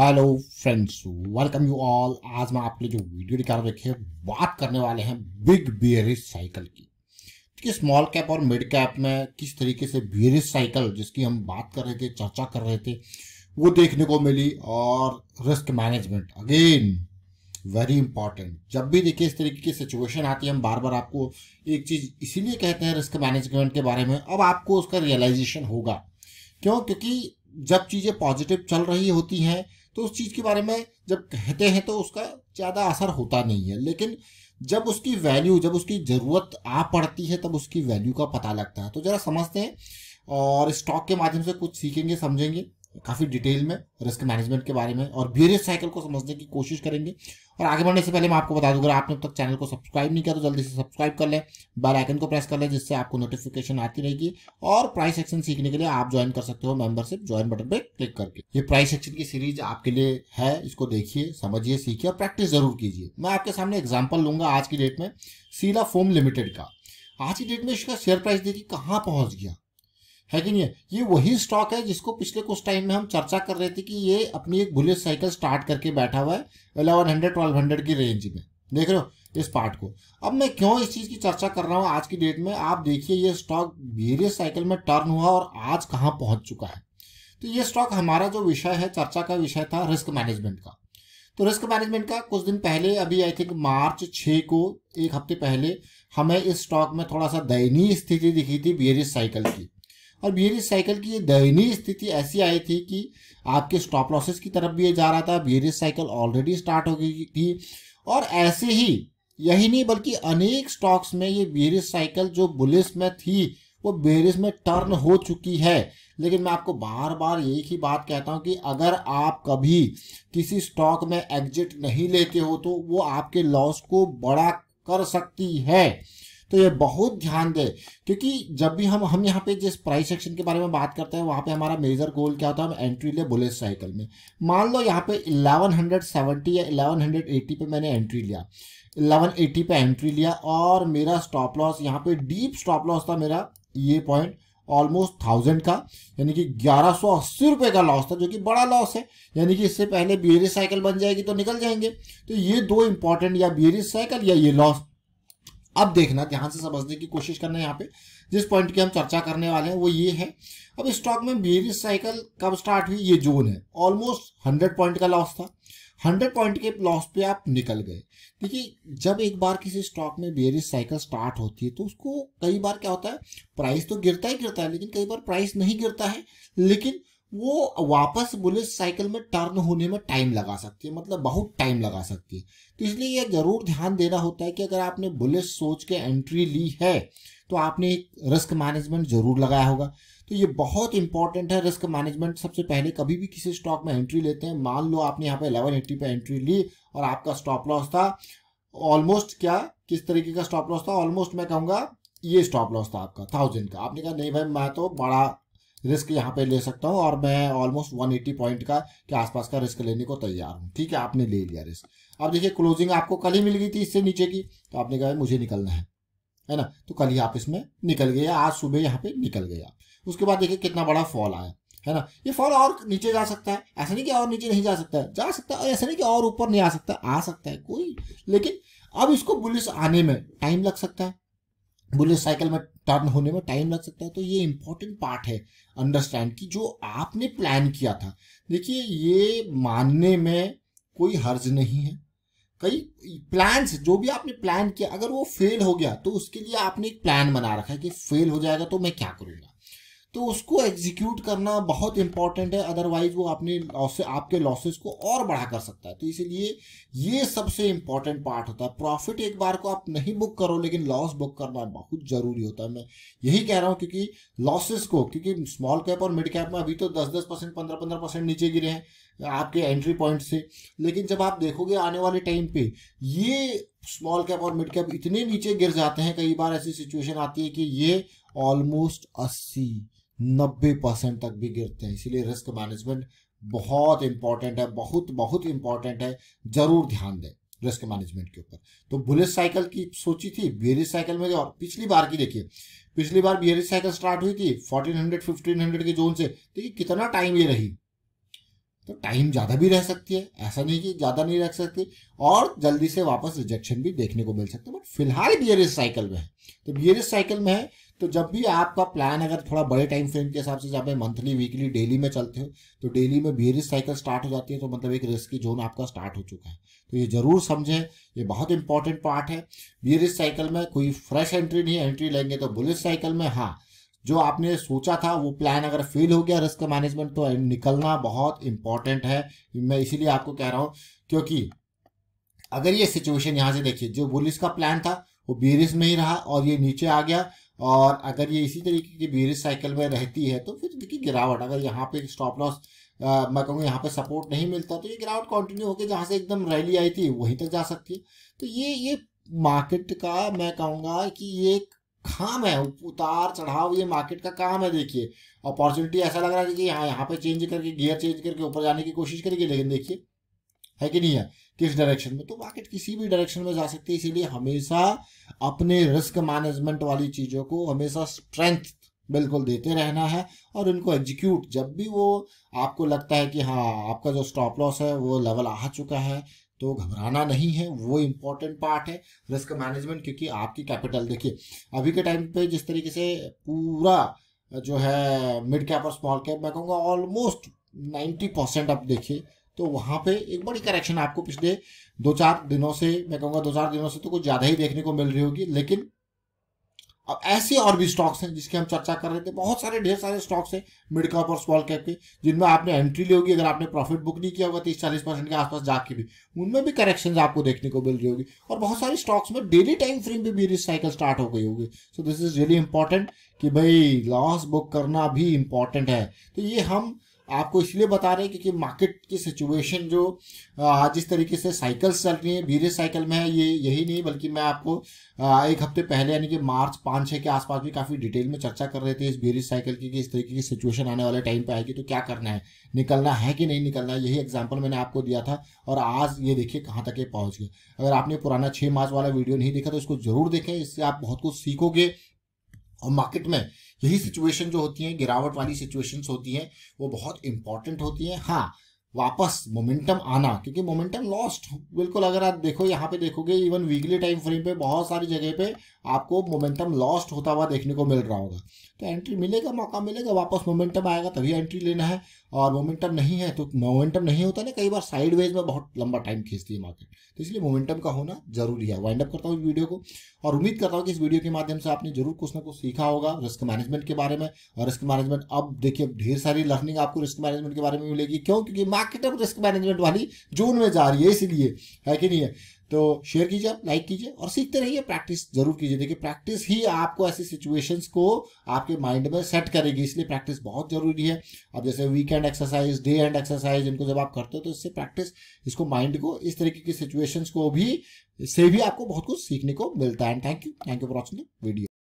Hello friends, welcome you all. आज मैं आपके लिए जो वीडियो निकाल रखे बात करने वाले हैं बिग बियरिश साइकिल की, कि स्मॉल कैप और मिड कैप में किस तरीके से बियरिश साइकिल जिसकी हम बात कर रहे थे, चर्चा कर रहे थे, वो देखने को मिली। और risk management again very important. जब भी देखिए इस तरीके की सिचुएशन आती है, हम बार बार आपको एक चीज़ इसीलिए कहते हैं रिस्क मैनेजमेंट के बारे में। अब आपको उसका रियलाइजेशन होगा, क्यों? क्योंकि जब चीज़ें पॉजिटिव चल रही होती हैं तो उस चीज़ के बारे में जब कहते हैं तो उसका ज़्यादा असर होता नहीं है, लेकिन जब उसकी वैल्यू, जब उसकी ज़रूरत आ पड़ती है, तब उसकी वैल्यू का पता लगता है। तो ज़रा समझते हैं और स्टॉक के माध्यम से कुछ सीखेंगे, समझेंगे काफ़ी डिटेल में रिस्क मैनेजमेंट के बारे में और बियरिश साइकिल को समझने की कोशिश करेंगे। और आगे बढ़ने से पहले मैं आपको बता दूं, अगर आपने अब तक चैनल को सब्सक्राइब नहीं किया तो जल्दी से सब्सक्राइब कर लें, बेल आइकन को प्रेस कर लें, जिससे आपको नोटिफिकेशन आती रहेगी। और प्राइस एक्शन सीखने के लिए आप ज्वाइन कर सकते हो मेंबरशिप ज्वाइन बटन पर क्लिक करके। ये प्राइस एक्शन की सीरीज आपके लिए है, इसको देखिए, समझिए, सीखिए और प्रैक्टिस जरूर कीजिए। मैं आपके सामने एग्जाम्पल लूंगा आज की डेट में शीला फोम लिमिटेड का। आज की डेट में इसका शेयर प्राइस देखिए कहाँ पहुँच गया है कि नहीं। ये वही स्टॉक है जिसको पिछले कुछ टाइम में हम चर्चा कर रहे थे कि ये अपनी एक बुलिश साइकिल स्टार्ट करके बैठा हुआ है 1100-1200 की रेंज में। देख रहे हो इस पार्ट को। अब मैं क्यों इस चीज़ की चर्चा कर रहा हूँ आज की डेट में, आप देखिए ये स्टॉक बियरिश साइकिल में टर्न हुआ और आज कहाँ पहुँच चुका है। तो ये स्टॉक हमारा जो विषय है, चर्चा का विषय था रिस्क मैनेजमेंट का। तो रिस्क मैनेजमेंट का कुछ दिन पहले, अभी आई थिंक मार्च 6 को, एक हफ्ते पहले हमें इस स्टॉक में थोड़ा सा दयनीय स्थिति दिखी थी बियरिश साइकिल की। और बियरिश साइकिल की ये दयनीय स्थिति ऐसी आई थी कि आपके स्टॉप लॉसेस की तरफ भी ये जा रहा था। बियरिश साइकिल ऑलरेडी स्टार्ट हो गई थी और ऐसे ही यही नहीं बल्कि अनेक स्टॉक्स में ये बियरिश साइकिल जो बुलिश में थी वो बियरिश में टर्न हो चुकी है। लेकिन मैं आपको बार बार एक ही बात कहता हूँ कि अगर आप कभी किसी स्टॉक में एग्जिट नहीं लेते हो तो वो आपके लॉस को बड़ा कर सकती है। तो ये बहुत ध्यान दें, क्योंकि जब भी हम यहाँ पे जिस प्राइस एक्शन के बारे में बात करते हैं वहाँ पे हमारा मेजर गोल क्या होता है, हम एंट्री ले बुलिश साइकिल में। मान लो यहाँ पे 1170 या 1180 पे मैंने एंट्री लिया, 1180 पे एंट्री लिया और मेरा स्टॉप लॉस यहाँ पे डीप स्टॉप लॉस था मेरा, ये पॉइंट ऑलमोस्ट 1000 का, यानी कि 1180 रुपये का लॉस था, जो कि बड़ा लॉस है। यानी कि इससे पहले बियरिश साइकिल बन जाएगी तो निकल जाएंगे। तो ये दो इंपॉर्टेंट, या बियरिश साइकिल या ये लॉस। अब देखना, ध्यान से समझने की कोशिश करना है। यहाँ पे जिस पॉइंट की हम चर्चा करने वाले हैं वो ये है। अब स्टॉक में बियरिश साइकिल कब स्टार्ट हुई, ये जोन है। ऑलमोस्ट 100 पॉइंट का लॉस था, 100 पॉइंट के लॉस पे आप निकल गए। देखिए जब एक बार किसी स्टॉक में बियरिश साइकिल स्टार्ट होती है तो उसको कई बार क्या होता है, प्राइस तो गिरता ही गिरता है, लेकिन कई बार प्राइस नहीं गिरता है, लेकिन वो वापस बुलिश साइकिल में टर्न होने में टाइम लगा सकती है, मतलब बहुत टाइम लगा सकती है। तो इसलिए यह जरूर ध्यान देना होता है कि अगर आपने बुलिश सोच के एंट्री ली है तो आपने एक रिस्क मैनेजमेंट जरूर लगाया होगा। तो ये बहुत इंपॉर्टेंट है रिस्क मैनेजमेंट। सबसे पहले कभी भी किसी स्टॉक में एंट्री लेते हैं, मान लो आपने यहाँ पे 1180 पे एंट्री ली और आपका स्टॉप लॉस था ऑलमोस्ट, क्या किस तरीके का स्टॉप लॉस था, ऑलमोस्ट मैं कहूँगा ये स्टॉप लॉस था आपका 1000 का। आपने कहा नहीं भाई मैं तो बड़ा रिस्क यहाँ पे ले सकता हूँ और मैं ऑलमोस्ट 180 पॉइंट का के आसपास का रिस्क लेने को तैयार हूँ। ठीक है, आपने ले लिया रिस्क। अब देखिए क्लोजिंग आपको कल ही मिल गई थी इससे नीचे की, तो आपने कहा मुझे निकलना है ना, तो कल ही आप इसमें निकल गए, आज सुबह यहाँ पे निकल गए आप। उसके बाद देखिए कितना बड़ा फॉल आया है ना। ये फॉल और नीचे जा सकता है, ऐसा नहीं कि और नीचे नहीं जा सकता है, जा सकता है, ऐसा नहीं कि और ऊपर नहीं आ सकता, आ सकता है कोई। लेकिन अब इसको बुलिश आने में टाइम लग सकता है, बुलिश साइकिल में टर्न होने में टाइम लग सकता है। तो ये इंपॉर्टेंट पार्ट है अंडरस्टैंड कि जो आपने प्लान किया था, देखिए ये मानने में कोई हर्ज नहीं है, कई प्लान्स जो भी आपने प्लान किया अगर वो फेल हो गया तो उसके लिए आपने एक प्लान बना रखा है कि फेल हो जाएगा तो मैं क्या करूँगा, तो उसको एग्जीक्यूट करना बहुत इंपॉर्टेंट है। अदरवाइज वो अपने आपके लॉसेस को और बढ़ा कर सकता है। तो इसलिए ये सबसे इंपॉर्टेंट पार्ट होता है। प्रॉफिट एक बार को आप नहीं बुक करो, लेकिन लॉस बुक करना बहुत ज़रूरी होता है। मैं यही कह रहा हूँ क्योंकि लॉसेस को, क्योंकि स्मॉल कैप और मिड कैप में अभी तो 10-10%, 15-15% नीचे गिरे हैं आपके एंट्री पॉइंट से। लेकिन जब आप देखोगे आने वाले टाइम पे ये स्मॉल कैप और मिड कैप इतने नीचे गिर जाते हैं, कई बार ऐसी सिचुएशन आती है कि ये ऑलमोस्ट 80-90% तक भी गिरते हैं। इसीलिए रिस्क मैनेजमेंट बहुत इंपॉर्टेंट है, बहुत इंपॉर्टेंट है, जरूर ध्यान दें रिस्क मैनेजमेंट के ऊपर। तो बुलिश साइकिल की सोची थी बियरिश साइकिल में, और पिछली बार की देखिए, पिछली बार बियरिश साइकिल स्टार्ट हुई थी 1400-1500 के जोन से। देखिए कितना टाइम ये रही, तो टाइम ज़्यादा भी रह सकती है, ऐसा नहीं कि ज़्यादा नहीं रह सकती, और जल्दी से वापस रिजेक्शन भी देखने को मिल सकता है। बट फिलहाल बियरिश साइकिल में है, तो बियरिश साइकिल में है तो जब भी आपका प्लान अगर थोड़ा बड़े टाइम फ्रेम के हिसाब से जब मंथली वीकली डेली में चलते हो तो डेली में बियरिश साइकिल स्टार्ट हो जाती है, तो मतलब एक रिस्की जोन आपका स्टार्ट हो चुका है। तो ये जरूर समझें, ये बहुत इंपॉर्टेंट पार्ट है। बियरिश साइकिल में कोई फ्रेश एंट्री नहीं, एंट्री लेंगे तो बुलिश साइकिल में हाँ जो आपने सोचा था वो प्लान अगर फेल हो गया रिस्क मैनेजमेंट, तो निकलना बहुत इंपॉर्टेंट है। मैं इसीलिए आपको कह रहा हूँ क्योंकि अगर ये सिचुएशन यहाँ से देखिए जो बुलिश का प्लान था वो बियरिश में ही रहा और ये नीचे आ गया, और अगर ये इसी तरीके की बियरिश साइकिल में रहती है तो फिर देखिए गिरावट, अगर यहाँ पे स्टॉप लॉस मैं कहूँगा यहाँ पे सपोर्ट नहीं मिलता तो ये गिरावट कंटिन्यू होकर जहाँ से एकदम रैली आई थी वहीं तक जा सकती है। तो ये मार्केट का मैं कहूँगा कि ये काम है, उतार चढ़ाव ये मार्केट का काम है। देखिए अपॉर्चुनिटी ऐसा लग रहा है कि हाँ यहाँ पे चेंज करके गियर चेंज करके ऊपर जाने की कोशिश करेगी, लेकिन देखिए है कि नहीं है किस डायरेक्शन में, तो मार्केट किसी भी डायरेक्शन में जा सकती है। इसीलिए हमेशा अपने रिस्क मैनेजमेंट वाली चीज़ों को हमेशा स्ट्रेंथ बिल्कुल देते रहना है और इनको एग्जीक्यूट, जब भी वो आपको लगता है कि हाँ आपका जो स्टॉप लॉस है वो लेवल आ चुका है तो घबराना नहीं है, वो इम्पॉर्टेंट पार्ट है रिस्क मैनेजमेंट। क्योंकि आपकी कैपिटल देखिए अभी के टाइम पे जिस तरीके से पूरा जो है मिड कैप और स्मॉल कैप मैं कहूँगा ऑलमोस्ट 90% आप देखिए तो वहाँ पे एक बड़ी करेक्शन आपको पिछले दो चार दिनों से तो कुछ ज़्यादा ही देखने को मिल रही होगी। लेकिन अब ऐसे और भी स्टॉक्स हैं जिसकी हम चर्चा कर रहे थे, बहुत सारे ढेर सारे स्टॉक्स हैं मिड कैप और स्मॉल कैप के जिनमें आपने एंट्री ली होगी, अगर आपने प्रॉफिट बुक नहीं किया होगा 30-40% के आसपास जाके भी उनमें भी करेक्शंस आपको देखने को मिल रही होगी, और बहुत सारे स्टॉक्स में डेली टाइम फ्रेम पे भी साइकिल स्टार्ट हो गई होगी। So this is really important कि भाई लॉस बुक करना भी इम्पॉर्टेंट है। तो ये हम आपको इसलिए बता रहे हैं क्योंकि मार्केट की सिचुएशन जो जिस तरीके से साइकिल्स चल रही हैं बियरिश साइकिल में है, ये यही नहीं बल्कि मैं आपको एक हफ्ते पहले यानी कि मार्च 5-6 के आसपास भी काफ़ी डिटेल में चर्चा कर रहे थे इस बियरिश साइकिल की कि इस तरीके की सिचुएशन आने वाले टाइम पे आएगी तो क्या करना है, निकलना है कि नहीं निकलना है, यही एग्जाम्पल मैंने आपको दिया था। और आज ये देखिए कहाँ तक ये पहुँच गया। अगर आपने पुराना 6 मार्च वाला वीडियो नहीं देखा तो इसको ज़रूर देखें, इससे आप बहुत कुछ सीखोगे। और मार्केट में यही सिचुएशन जो होती हैं गिरावट वाली सिचुएशंस होती हैं वो बहुत इंपॉर्टेंट होती हैं। हाँ वापस मोमेंटम आना, क्योंकि मोमेंटम लॉस्ट बिल्कुल अगर आप देखो यहाँ पे देखोगे इवन वीकली टाइम फ्रेम पे बहुत सारी जगह पे आपको मोमेंटम लॉस्ट होता हुआ देखने को मिल रहा होगा। तो एंट्री मिलेगा, मौका मिलेगा, वापस मोमेंटम आएगा तभी एंट्री लेना है, और मोमेंटम नहीं है तो मोमेंटम नहीं होता ना, कई बार साइडवेज में बहुत लंबा टाइम खींचती है मार्केट, तो इसलिए मोमेंटम का होना जरूरी है। वाइंड अप करता हूँ इस वीडियो को और उम्मीद करता हूँ कि इस वीडियो के माध्यम से आपने जरूर कुछ ना कुछ सीखा होगा रिस्क मैनेजमेंट के बारे में। और रिस्क मैनेजमेंट अब देखिए ढेर सारी लर्निंग आपको रिस्क मैनेजमेंट के बारे में मिलेगी, क्यों? क्योंकि मार्केट अब रिस्क मैनेजमेंट वाली जोन में जा रही है, इसीलिए है कि नहीं है। तो शेयर कीजिए, लाइक कीजिए और सीखते रहिए, प्रैक्टिस जरूर कीजिए। देखिए प्रैक्टिस ही आपको ऐसी सिचुएशंस को आपके माइंड में सेट करेगी, इसलिए प्रैक्टिस बहुत ज़रूरी है। अब जैसे weekend exercise, day end exercise इनको जब आप करते हो तो इससे प्रैक्टिस इसको माइंड को इस तरीके की सिचुएशंस को भी इससे भी आपको बहुत कुछ सीखने को मिलता है। And thank you for watching the video.